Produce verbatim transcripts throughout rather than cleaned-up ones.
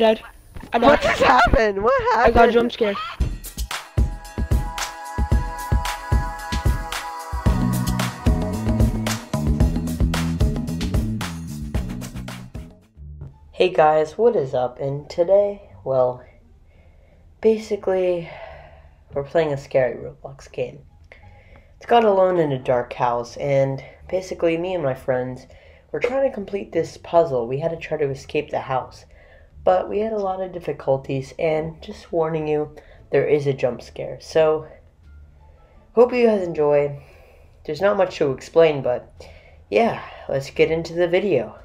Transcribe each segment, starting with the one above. I died. I died. What just happened? What happened? I got jump scared. Hey guys, what is up? And today, well, basically, we're playing a scary Roblox game. It's called Alone in a Dark House, and basically me and my friends were trying to complete this puzzle. We had to try to escape the house, but we had a lot of difficulties, and just warning you, there is a jump scare. So, hope you guys enjoy. There's not much to explain, but yeah, let's get into the video.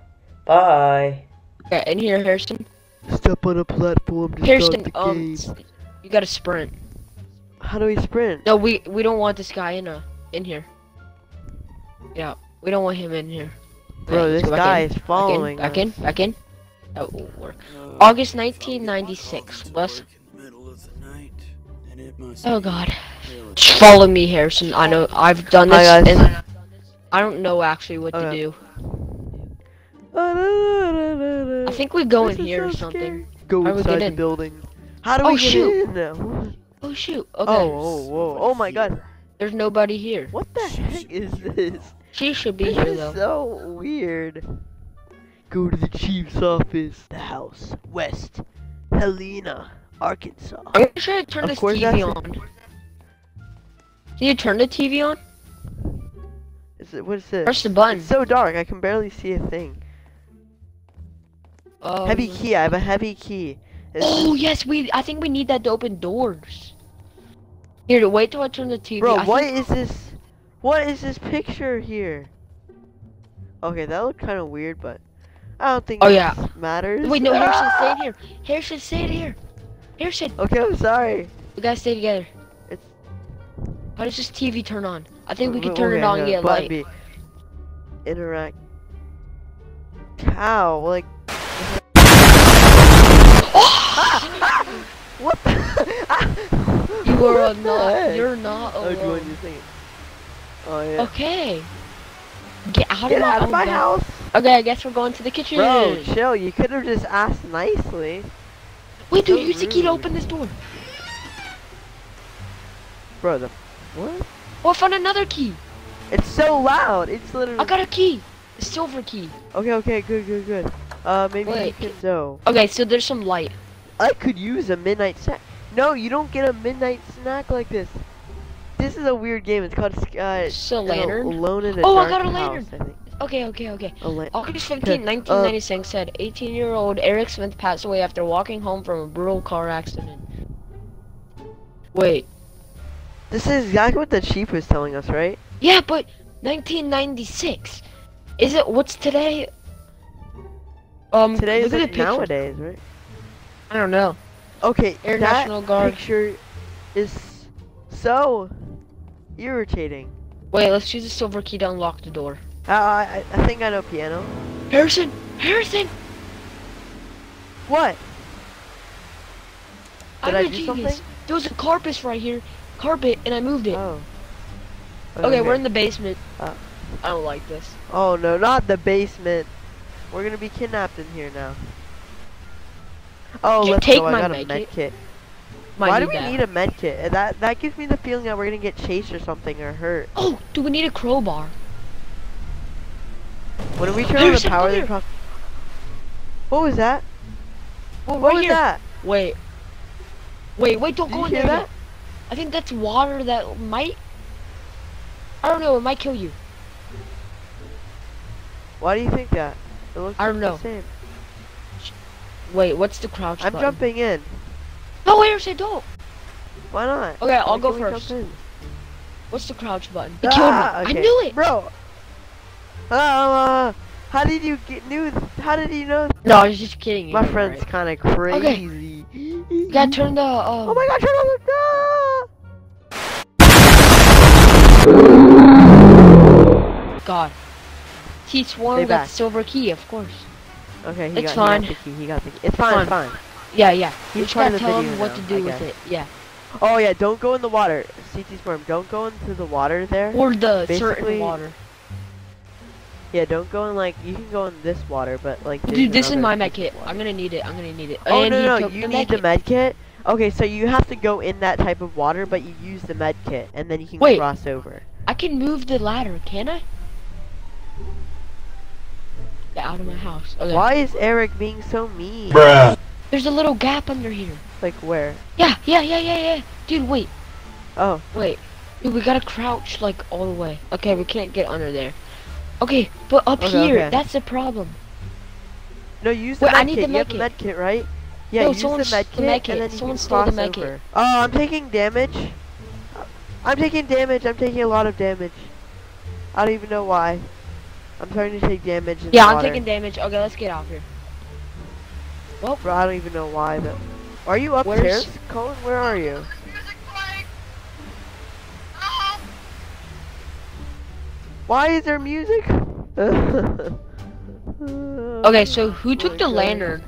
Bye! Yeah, in here, Harrison. Step on a platform to Harrison, start the um, game. You gotta sprint. How do we sprint? No, we we don't want this guy in uh in here. Yeah, we don't want him in here. Bro, right, this guy in. Is following back in, us. Back in, back in. That won't work. Uh, August nineteen ninety-six. West. Oh God. Just follow me, Harrison. I know I've done this, I, and I don't know actually what okay. to do. I think we go this in here so or something. Go inside the in? building. How do we oh, get shoot. in now? Oh shoot! Okay. Oh, oh, whoa. oh my God! There's nobody here. What the heck is this? She should be this here though. This is so weird. Go to the chief's office. The house, West Helena, Arkansas. I'm gonna try to turn this T V on. It. Can you turn the T V on? Is it? What is this? Press the button. It's so dark. I can barely see a thing. Um, heavy key, I have a heavy key. It's oh yes, we I think we need that to open doors. Here, wait till I turn the T V. Bro, I what think... is this? What is this picture here? Okay, that looked kind of weird, but I don't think oh, it yeah. matters. Wait, no, Harrison, ah! stay in here. Harrison, stay in here. Harrison. Okay, I'm sorry. We gotta stay together. It's... How does this T V turn on? I think we can turn okay, it on and get light. Me. Interact. How? Like... What the? You are not. You're not alone. Oh, yeah. Okay. Get out Get of my, out of my house. Okay, I guess we're going to the kitchen. Bro, chill. You could have just asked nicely. Wait, dude, so use the key to open this door. Bro, the what? Oh, I found another key. It's so loud. It's literally. I got a key. A silver key. Okay, okay, good, good, good. Uh, maybe Wait. we can go. Okay, so there's some light. I could use a midnight snack. No, you don't get a midnight snack like this. This is a weird game. It's called uh, so lantern. Alone in a oh, dark I got a lantern. House, I think. Okay, okay, okay. August fifteenth, nineteen ninety-six uh, said eighteen-year-old Eric Smith passed away after walking home from a brutal car accident. Wait. This is exactly what the chief was telling us, right? Yeah, but nineteen ninety-six. Is it? What's today? Um, today is like nowadays, right? I don't know. Okay, Air that National Guard picture is so irritating. Wait, let's use the silver key to unlock the door. Uh, I, I think I know piano. Harrison! Harrison! What? Did I'm I a do genius. Something? There was a carpet right here. Carpet, and I moved it. Oh. Okay, okay, we're in the basement. Uh, I don't like this. Oh no, not the basement. We're gonna be kidnapped in here now. Oh, let's take go. I my got a med kit. Might Why do we that. need a med kit? That that gives me the feeling that we're gonna get chased or something or hurt. Oh, do we need a crowbar? When are we turn on the power that cross? What was that? Well, what right was here. that? Wait. Wait, wait! Don't Did go in there. That? I think that's water that might. I don't know. It might kill you. Why do you think that? It looks I don't like know. The same. Wait, what's the crouch button? I'm jumping in. No, Harrison, don't. Why not? Okay, I'll go first. What's the crouch button? It ah, killed me. Okay. I knew it. Bro. Uh, how did you get knew? How did you know? No, I was just kidding. My friend's right. kind of crazy. Okay. You gotta turn the. Um... Oh my God! Turn on the. Ah! God. CTswarm got the silver key, of course. Okay, he it's got, fine. He got the key. He got the key. It's fine. It's fine. Yeah, yeah. He's trying to tell him what to do with it. Yeah. Oh yeah, don't go in the water. CTswarm, don't go into the water there. Or the Basically, certain water. Yeah, don't go in like, you can go in this water, but like. Dude, this is my med kit. Water. I'm gonna need it. I'm gonna need it. Oh, and no, no, you need the med kit. Okay, so you have to go in that type of water, but you use the med kit, and then you can Wait, cross over. I can move the ladder, can I? Get out of my house. Okay. Why is Eric being so mean? Bruh. There's a little gap under here. Like where? Yeah, yeah, yeah, yeah, yeah. Dude, wait. Oh. Wait. Dude, we gotta crouch like all the way. Okay, we can't get under there. Okay, but up okay, here, okay. that's the problem. No, use the med kit. You have a med kit, right? Yeah, no, use the med kit, and then you can cross over. Oh, I'm taking damage. I'm taking damage. I'm taking a lot of damage. I don't even know why. I'm starting to take damage. In yeah, the I'm water. taking damage. Okay, let's get out here. Well, bro, I don't even know why, but are you upstairs, Colin? Where are you? Why is there music? Okay, so who took oh the God. lantern?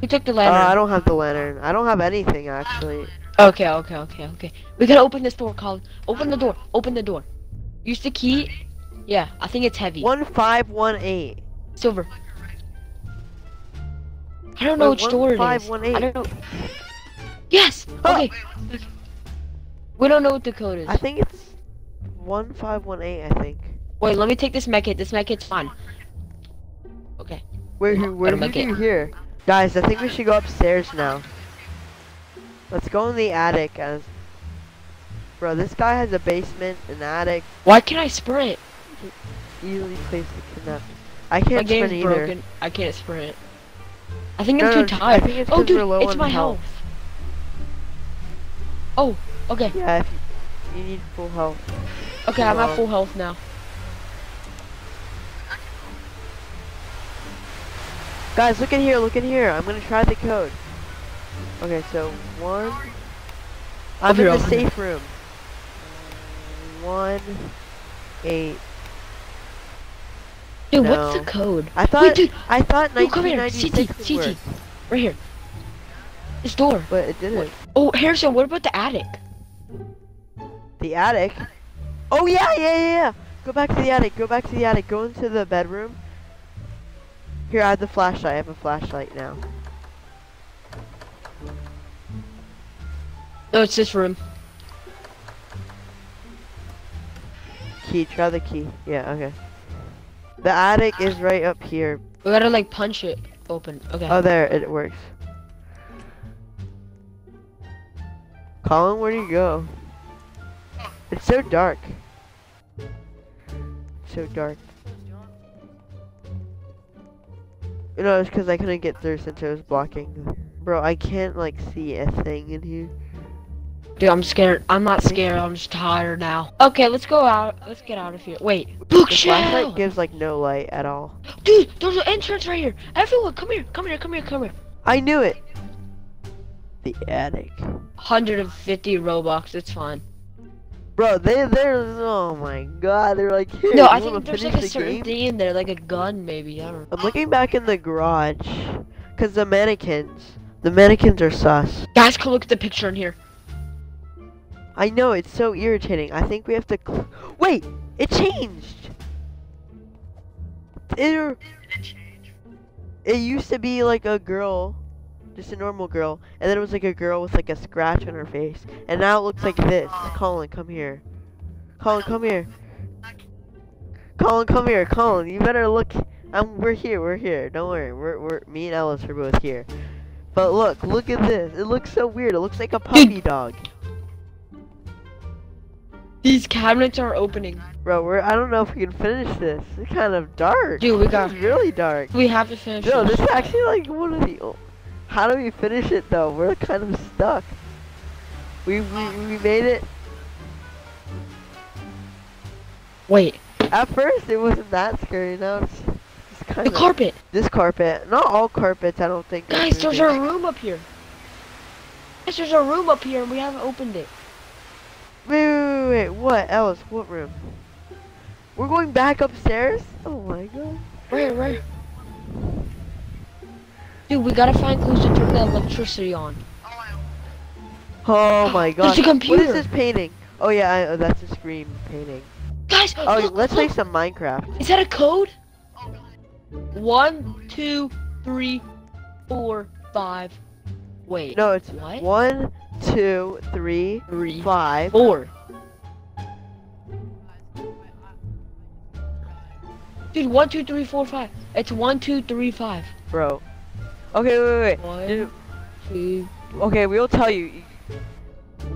Who took the lantern? Uh, I don't have the lantern. I don't have anything, actually. Okay, okay, okay, okay. We gotta open this door, Colin. Open the door. Open the door. Use the key. Yeah, I think it's heavy. one five one eight. Silver. I don't know Wait, which door it is. I don't know. Yes! Oh. Okay. We don't know what the code is. I think it's... one five one eight, I think. Wait, let me take this med kit. This med kit's fine. Okay. Wait, who, where are you here? Guys, I think we should go upstairs now. Let's go in the attic. As... Bro, this guy has a basement, an attic. Why can't I sprint? Easily placed to connect. I can't My game's sprint either. Broken. I can't sprint. I think no, I'm too tired. I think it's oh, dude, it's my health. health. Oh, okay. Yeah, if you, you need full health. Okay, I'm at full health now. Guys, look in here, look in here. I'm gonna try the code. Okay, so one. I'm in the safe room. One, eight. Dude, no. what's the code? I thought. Wait, dude. I thought nineteen ninety-six. Come here, C T, C T, right here. This door. But it didn't. Oh, Harrison, what about the attic? The attic. Oh yeah, yeah, yeah, yeah. Go back to the attic. Go back to the attic. Go into the bedroom. Here, I have the flashlight. I have a flashlight now. No, it's this room. Key. Try the key. Yeah. Okay. The attic is right up here. We gotta like punch it open. Okay. Oh, there. It works. Colin, where do you go? It's so dark. So dark. You know, it's because I couldn't get through since I was blocking. Bro, I can't like see a thing in here. Dude, I'm scared. I'm not scared. I'm just tired now. Okay, let's go out. Let's get out of here. Wait, bookshelf. The flashlight gives like no light at all. Dude, there's an entrance right here. Everyone, come here. Come here. Come here. Come here. I knew it. The attic. one hundred fifty Robux. It's fine. Bro, they, they're, oh my god, they're like, hey, no, I think there's like a certain thing in there, like a gun maybe, I don't know. I'm looking back in the garage, because the mannequins, the mannequins are sus. Guys, can look at the picture in here. I know, it's so irritating. I think we have to, cl wait, it changed. It, it used to be like a girl, just a normal girl, and then it was like a girl with like a scratch on her face, and now it looks like this. Colin, come here. Colin, come here. Colin, come here. Colin, you better look. I'm. We're here. We're here. Don't worry. We're. We're. Me and Ellis are both here. But look. Look at this. It looks so weird. It looks like a puppy dog. These cabinets are opening. Bro, we're. I don't know if we can finish this. It's kind of dark. Dude, we got. It's really dark. We have to finish. No, this is actually like one of the. Oh, how do we finish it though? We're kind of stuck. We we, we made it. Wait. At first it wasn't that scary. Now it's, it's kind of. The carpet. This carpet. Not all carpets, I don't think. Guys, there's a room up here. Guys, there's a room up here and we haven't opened it. Wait, wait, wait, wait. What, Ellis? What room? We're going back upstairs? Oh my god. Right, right. Dude, we gotta find clues to turn the electricity on. Oh my god. There's a computer. What is this painting? Oh yeah, I, oh, that's a scream painting. Guys, oh, look, let's look. play some Minecraft. Is that a code? One, two, three, four, five. Wait. No, it's what? One, two, three, three, five, four. Dude, one, two, three, four, five. It's one, two, three, five. Bro. Okay, wait, wait, wait. One, Dude. two. Okay, we'll tell you.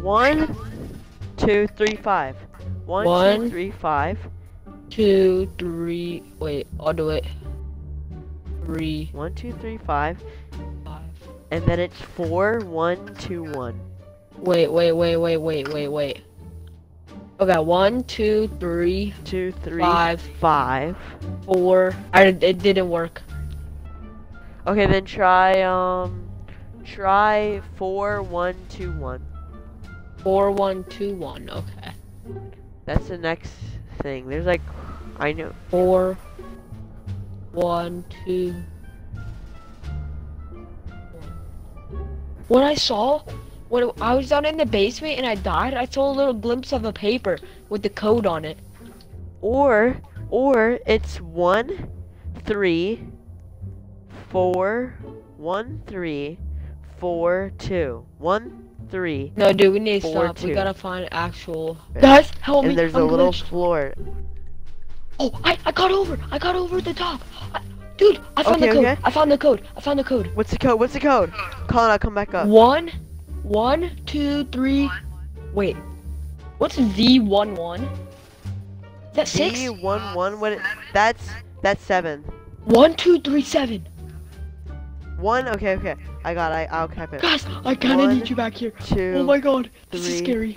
One, two, three, five. One, One two, three, five. Two, three. Wait, I'll do it. Three. One, two, three, five. Five. And then it's four, one, two, one. Wait, wait, wait, wait, wait, wait, wait. Okay, one, two, three, two, three, five, five, four. I, it didn't work. Okay, then try um, try four, one, two, one. Four, one, two, one. Okay. That's the next thing. There's like, I know. Four, one, two. What I saw. When I was down in the basement and I died, I saw a little glimpse of a paper with the code on it. Or, or it's one, three, four, one, three, four, two, one, three. No, dude, we need to stop. Two. We gotta find actual. Okay. Guys, help and me! And there's I'm a glitched. little floor. Oh, I, I got over! I got over the top, I, dude! I found okay, the code. Okay. I found the code. I found the code. What's the code? What's the code? Colin, I'll come back up. One. One, two, three. Wait, what's the one one? Is that six? The one one. What? It, that's that's seven. One, two, three, seven. One. Okay, okay. I got. I I'll cap it. Guys, I kind of need you back here. Two, oh my God, this three. is scary.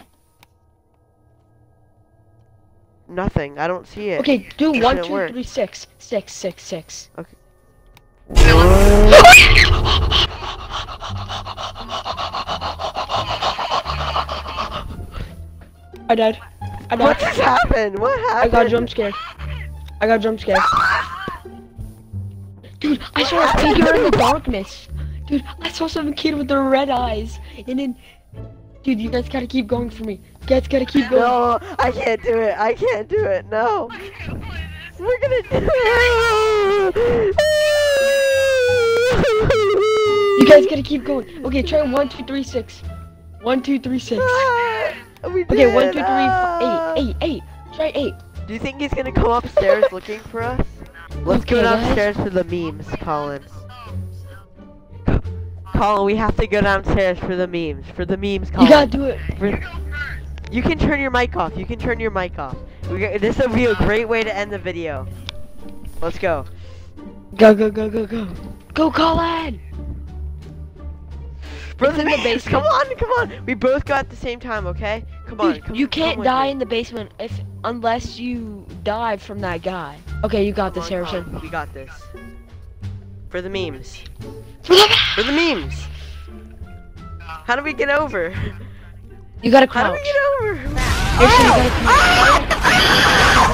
Nothing. I don't see it. Okay, do one, two, work. three, six, six, six, six. Okay. I died. I died. What just happened? What happened? I got jump scared. I got jump scared. Dude, I what saw happened? a figure in the darkness. Dude, I saw some kid with the red eyes. And then, dude, you guys gotta keep going for me. You guys gotta keep going. No, I can't do it. I can't do it. No. We're gonna do it. You guys gotta keep going. Okay, try one, two, three, six. One, two, three, six. We okay, did. one, two, three, uh... eight, eight, eight. Try eight. Do you think he's gonna come upstairs looking for us? Let's okay, go downstairs guys. for the memes, Colin. Colin, we have to go downstairs for the memes. For the memes, Colin. You gotta do it. For... You can turn your mic off. You can turn your mic off. We go... This will be a great way to end the video. Let's go. Go, go, go, go, go. Go, Colin! It's in the basement. Come on, come on. We both got at the same time, okay? Come Dude, on. Come, you can't come die in the basement if unless you died from that guy. Okay, you got come this, on, Harrison. We got this. For the memes. For the, for the memes. How do we get over? You gotta crouch. How do we get over? Ow! Ow!